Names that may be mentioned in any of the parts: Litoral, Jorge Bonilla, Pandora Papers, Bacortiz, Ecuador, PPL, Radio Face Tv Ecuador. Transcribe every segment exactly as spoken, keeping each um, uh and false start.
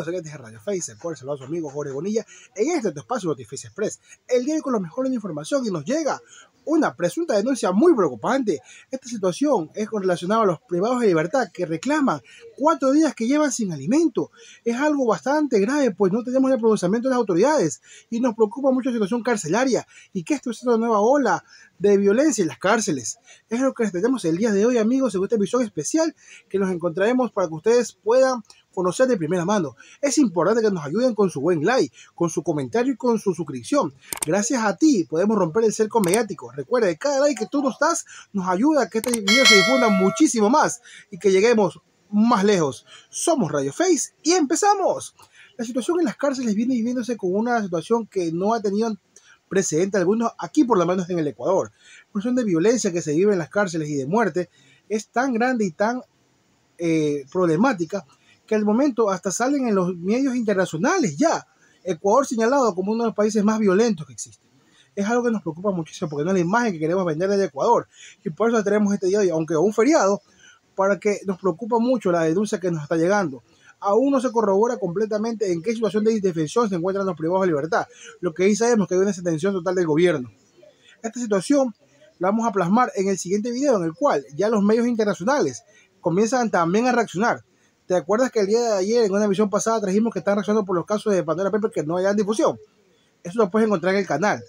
amigos oyentes de Radio Face, el cual saluda a su amigo Jorge Bonilla en este tu espacio Notifice Express, el día con los mejores información, y nos llega una presunta denuncia muy preocupante. Esta situación es con relacionada a los privados de libertad que reclaman cuatro días que llevan sin alimento. Es algo bastante grave, pues no tenemos el pronunciamiento de las autoridades y nos preocupa mucho la situación carcelaria y que esto es una nueva ola de violencia en las cárceles. Es lo que les tenemos el día de hoy, amigos, en esta emisión especial que nos encontraremos para que ustedes puedan conocer de primera mano. Es importante que nos ayuden con su buen like, con su comentario y con su suscripción. Gracias a ti podemos romper el cerco mediático. Recuerda que cada like que tú nos das nos ayuda a que este video se difunda muchísimo más y que lleguemos más lejos. Somos Radio Face y empezamos. La situación en las cárceles viene viviéndose con una situación que no ha tenido precedente algunos aquí, por lo menos en el Ecuador. La situación de violencia que se vive en las cárceles y de muerte es tan grande y tan eh, problemática que al momento hasta salen en los medios internacionales ya. Ecuador señalado como uno de los países más violentos que existe. Es algo que nos preocupa muchísimo porque no es la imagen que queremos vender de Ecuador. Y por eso tenemos este día, aunque un feriado, para que nos preocupa mucho la denuncia que nos está llegando. Aún no se corrobora completamente en qué situación de indefensión se encuentran los privados de libertad. Lo que ahí sabemos que hay una detención total del gobierno. Esta situación la vamos a plasmar en el siguiente video, en el cual ya los medios internacionales comienzan también a reaccionar. ¿Te acuerdas que el día de ayer en una emisión pasada trajimos que están reaccionando por los casos de Pandora Papers que no hayan difusión? Eso lo puedes encontrar en el canal,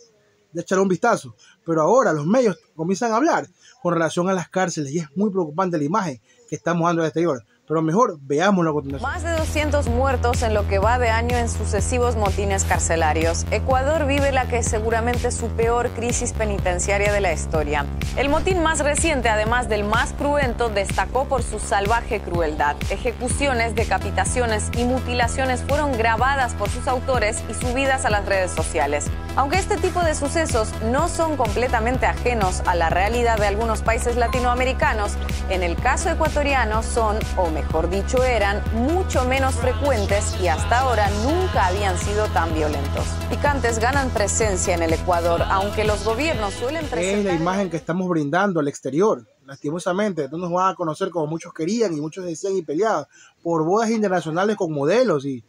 de echarle un vistazo. Pero ahora los medios comienzan a hablar con relación a las cárceles y es muy preocupante la imagen que estamos dando al exterior. Pero mejor veamos la continuación. Más de doscientos muertos en lo que va de año en sucesivos motines carcelarios. Ecuador vive la que seguramente es su peor crisis penitenciaria de la historia. El motín más reciente, además del más cruento, destacó por su salvaje crueldad. Ejecuciones, decapitaciones y mutilaciones fueron grabadas por sus autores y subidas a las redes sociales. Aunque este tipo de sucesos no son completamente ajenos a la realidad de algunos países latinoamericanos, en el caso ecuatoriano son omega. Mejor dicho, eran mucho menos frecuentes y hasta ahora nunca habían sido tan violentos. Picantes ganan presencia en el Ecuador, aunque los gobiernos suelen presentar... Es la imagen que estamos brindando al exterior. Lastimosamente, no nos van a conocer como muchos querían y muchos decían y peleaban por bodas internacionales con modelos y,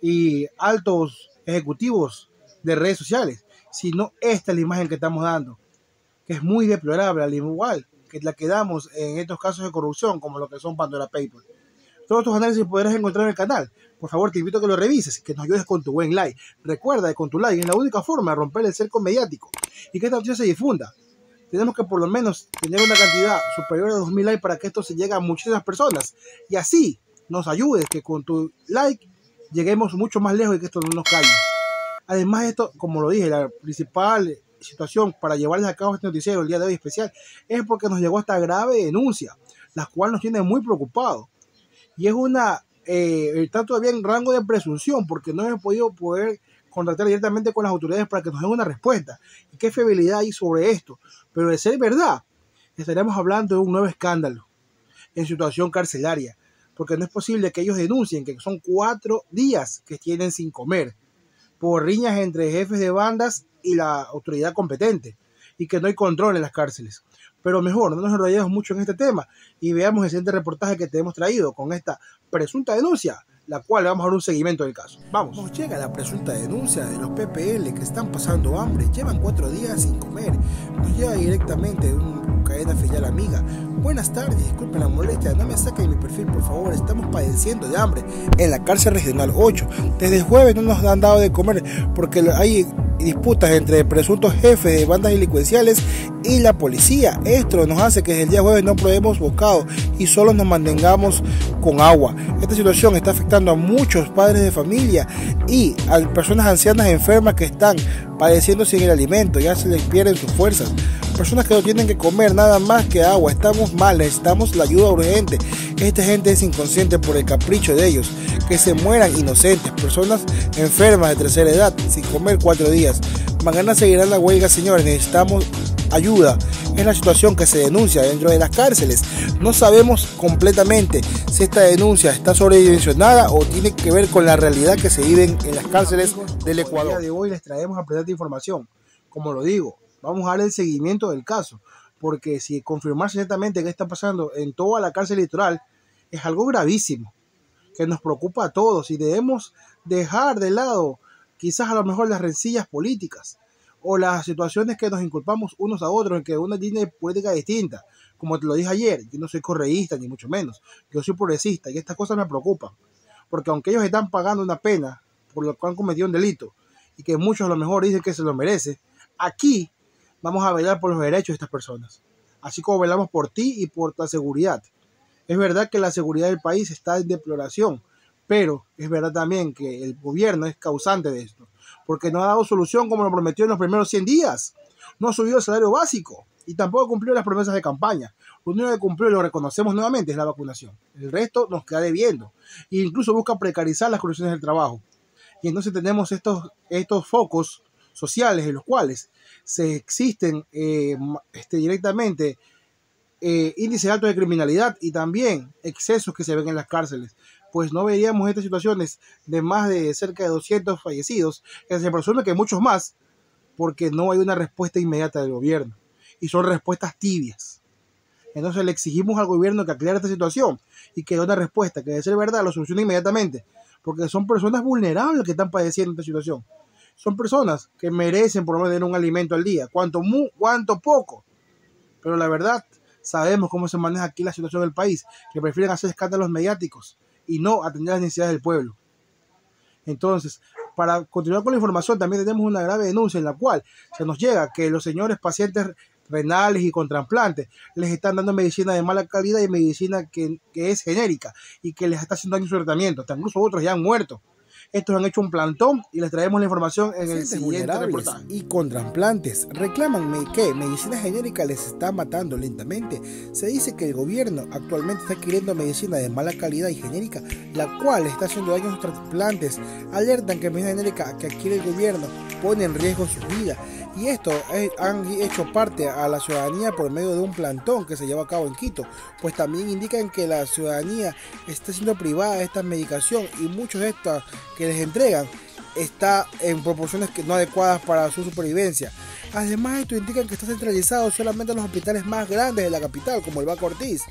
y altos ejecutivos de redes sociales, sino esta es la imagen que estamos dando, que es muy deplorable, al igual que la que damos en estos casos de corrupción como lo que son Pandora Papers. Todos estos análisis podrás encontrar en el canal. Por favor, te invito a que lo revises, que nos ayudes con tu buen like. Recuerda que con tu like es la única forma de romper el cerco mediático y que esta noticia se difunda. Tenemos que por lo menos tener una cantidad superior a dos mil likes para que esto se llegue a muchísimas personas y así nos ayudes, que con tu like lleguemos mucho más lejos y que esto no nos caiga. Además, esto, como lo dije, la principal situación para llevarles a cabo este noticiero el día de hoy especial es porque nos llegó esta grave denuncia, la cual nos tiene muy preocupados y es una eh, está todavía en rango de presunción porque no hemos podido poder contactar directamente con las autoridades para que nos den una respuesta y qué fiabilidad hay sobre esto, pero de ser verdad estaremos hablando de un nuevo escándalo en situación carcelaria, porque no es posible que ellos denuncien que son cuatro días que tienen sin comer por riñas entre jefes de bandas y la autoridad competente, y que no hay control en las cárceles. Pero mejor, no nos enrollemos mucho en este tema y veamos el siguiente reportaje que te hemos traído con esta presunta denuncia, la cual vamos a dar un seguimiento del caso. Vamos. Nos llega la presunta denuncia de los P P L que están pasando hambre, llevan cuatro días sin comer. Nos llega directamente de una cadena filial amiga. Buenas tardes, disculpen la molestia, no me saquen mi perfil por favor, estamos padeciendo de hambre en la cárcel regional ocho. Desde el jueves no nos han dado de comer porque hay disputas entre presuntos jefes de bandas delincuenciales y la policía. Esto nos hace que desde el día jueves no probemos bocado y solo nos mantengamos con agua. Esta situación está afectando a muchos padres de familia y a personas ancianas enfermas que están padeciendo sin el alimento, ya se les pierden sus fuerzas. Personas que no tienen que comer nada más que agua, estamos mal, necesitamos la ayuda urgente. Esta gente es inconsciente por el capricho de ellos, que se mueran inocentes, personas enfermas de tercera edad, sin comer cuatro días. Mañana seguirán la huelga, señores, necesitamos ayuda. Es la situación que se denuncia dentro de las cárceles. No sabemos completamente si esta denuncia está sobredimensionada o tiene que ver con la realidad que se viven en las cárceles del Ecuador. El día de hoy les traemos a presentar información, como lo digo. Vamos a dar el seguimiento del caso, porque si confirmarse exactamente qué está pasando en toda la cárcel Litoral, es algo gravísimo. que nos preocupa a todos, y debemos dejar de lado quizás a lo mejor las rencillas políticas o las situaciones que nos inculpamos unos a otros en que una línea política es distinta. Como te lo dije ayer, yo no soy correísta ni mucho menos, yo soy progresista, y estas cosas me preocupan, porque aunque ellos están pagando una pena por lo que han cometido un delito y que muchos a lo mejor dicen que se lo merece, aquí vamos a velar por los derechos de estas personas, así como velamos por ti y por tu seguridad. Es verdad que la seguridad del país está en deploración, pero es verdad también que el gobierno es causante de esto, porque no ha dado solución como lo prometió en los primeros cien días, no ha subido el salario básico y tampoco cumplió las promesas de campaña. Lo único que cumplió, y lo reconocemos nuevamente, es la vacunación. El resto nos queda debiendo, e incluso busca precarizar las condiciones del trabajo. Y entonces tenemos estos, estos focos sociales en los cuales se existen eh, este, directamente eh, índices altos de criminalidad y también excesos que se ven en las cárceles. Pues no veríamos estas situaciones de más de cerca de doscientos fallecidos, que se presume que muchos más, porque no hay una respuesta inmediata del gobierno y son respuestas tibias. Entonces le exigimos al gobierno que aclare esta situación y que dé una respuesta que, de ser verdad, lo solucione inmediatamente, porque son personas vulnerables que están padeciendo esta situación. Son personas que merecen por lo menos tener un alimento al día, cuanto, mu, cuanto poco. Pero la verdad, sabemos cómo se maneja aquí la situación del país, que prefieren hacer escándalos mediáticos y no atender las necesidades del pueblo. Entonces, para continuar con la información, también tenemos una grave denuncia en la cual se nos llega que los señores pacientes renales y con trasplantes les están dando medicina de mala calidad y medicina que, que es genérica y que les está haciendo daño su tratamiento. Hasta incluso otros ya han muerto. Estos han hecho un plantón y les traemos la información en el siguiente reportaje. Y con trasplantes reclaman que medicina genérica les está matando lentamente. Se dice que el gobierno actualmente está adquiriendo medicina de mala calidad y genérica, la cual está haciendo daño a sus trasplantes. Alertan que medicina genérica que adquiere el gobierno pone en riesgo su vida. Y esto es, han hecho parte a la ciudadanía por medio de un plantón que se lleva a cabo en Quito, pues también indican que la ciudadanía está siendo privada de esta medicación y muchos de estos que les entregan está en proporciones no adecuadas para su supervivencia. Además, esto indica que está centralizado solamente en los hospitales más grandes de la capital, como el Bacortiz,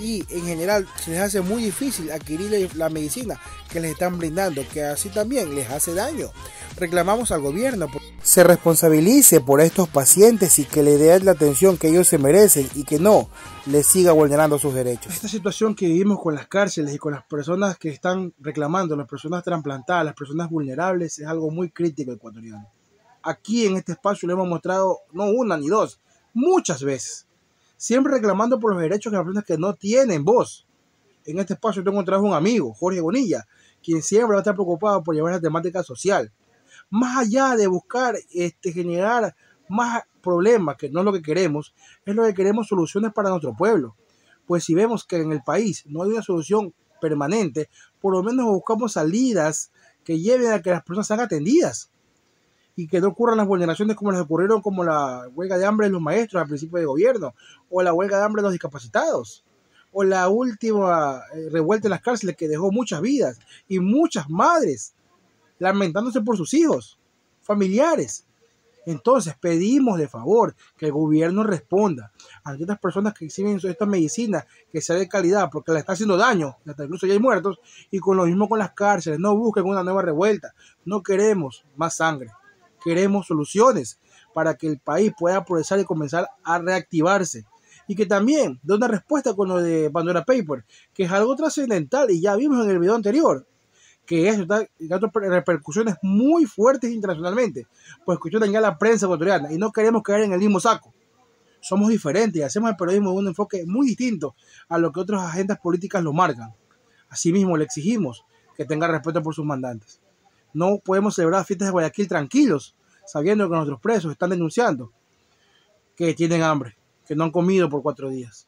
y en general se les hace muy difícil adquirir la medicina que les están brindando, que así también les hace daño. Reclamamos al gobierno por se responsabilice por estos pacientes y que le dé la atención que ellos se merecen y que no les siga vulnerando sus derechos. Esta situación que vivimos con las cárceles y con las personas que están reclamando, las personas trasplantadas, las personas vulnerables, es algo muy crítico ecuatoriano. Aquí en este espacio lo hemos mostrado no una ni dos, muchas veces, siempre reclamando por los derechos de las personas que no tienen voz. En este espacio tengo encontrado un amigo, Jorge Bonilla, quien siempre va a estar preocupado por llevar la temática social, más allá de buscar este, generar más problemas, que no es lo que queremos, es lo que queremos soluciones para nuestro pueblo. Pues si vemos que en el país no hay una solución permanente, por lo menos buscamos salidas que lleven a que las personas sean atendidas y que no ocurran las vulneraciones como las ocurrieron, como la huelga de hambre de los maestros al principio del gobierno, o la huelga de hambre de los discapacitados, o la última revuelta en las cárceles que dejó muchas vidas y muchas madres lamentándose por sus hijos, familiares. Entonces pedimos de favor que el gobierno responda ante estas personas que exigen estas medicinas que sea de calidad, porque les está haciendo daño, hasta incluso ya hay muertos. Y con lo mismo con las cárceles, no busquen una nueva revuelta, no queremos más sangre. Queremos soluciones para que el país pueda progresar y comenzar a reactivarse. Y que también dé una respuesta con lo de Pandora Papers, que es algo trascendental y ya vimos en el video anterior, que eso está dando repercusiones muy fuertes internacionalmente, pues escucharon ya la prensa ecuatoriana y no queremos caer en el mismo saco. Somos diferentes y hacemos el periodismo de un enfoque muy distinto a lo que otras agendas políticas lo marcan. Asimismo, le exigimos que tenga respeto por sus mandantes. No podemos celebrar fiestas de Guayaquil tranquilos, sabiendo que nuestros presos están denunciando que tienen hambre, que no han comido por cuatro días.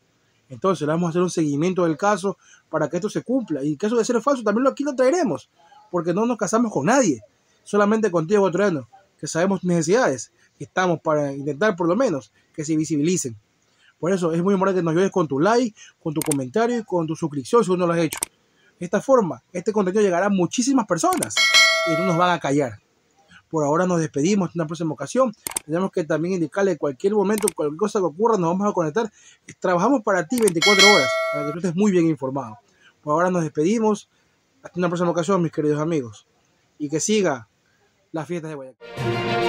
Entonces le vamos a hacer un seguimiento del caso para que esto se cumpla, y en caso de ser falso también aquí lo traeremos, porque no nos casamos con nadie, solamente contigo ecuatoriano, que sabemos tus necesidades, que estamos para intentar por lo menos que se visibilicen. Por eso es muy importante que nos ayudes con tu like, con tu comentario y con tu suscripción si aún no lo has hecho. De esta forma este contenido llegará a muchísimas personas y no nos van a callar. Por ahora nos despedimos. En una próxima ocasión tenemos que también indicarle que cualquier momento, cualquier cosa que ocurra, nos vamos a conectar. Trabajamos para ti veinticuatro horas, para que tú estés muy bien informado. Por ahora nos despedimos. Hasta una próxima ocasión, mis queridos amigos. Y que siga las fiestas de Guayaquil.